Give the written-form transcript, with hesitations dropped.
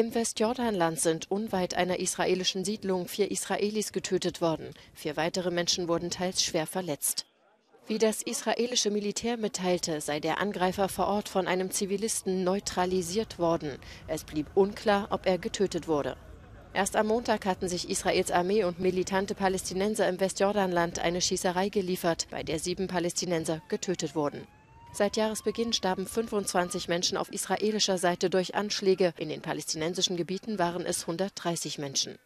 Im Westjordanland sind unweit einer israelischen Siedlung 4 Israelis getötet worden. 4 weitere Menschen wurden teils schwer verletzt. Wie das israelische Militär mitteilte, sei der Angreifer vor Ort von einem Zivilisten neutralisiert worden. Es blieb unklar, ob er getötet wurde. Erst am Montag hatten sich Israels Armee und militante Palästinenser im Westjordanland eine Schießerei geliefert, bei der 7 Palästinenser getötet wurden. Seit Jahresbeginn starben 25 Menschen auf israelischer Seite durch Anschläge. In den palästinensischen Gebieten waren es 130 Menschen.